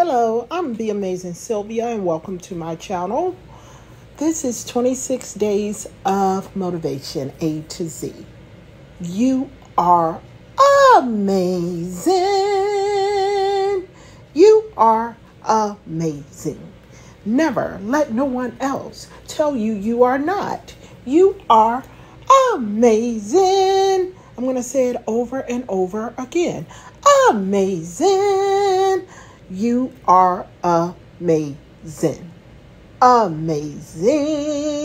Hello, I'm Be Amazing Sylvia and welcome to my channel. This is 26 Days of Motivation A to Z. You are amazing. You are amazing. Never let no one else tell you you are not. You are amazing. I'm going to say it over and over again. Amazing. You are amazing. Amazing.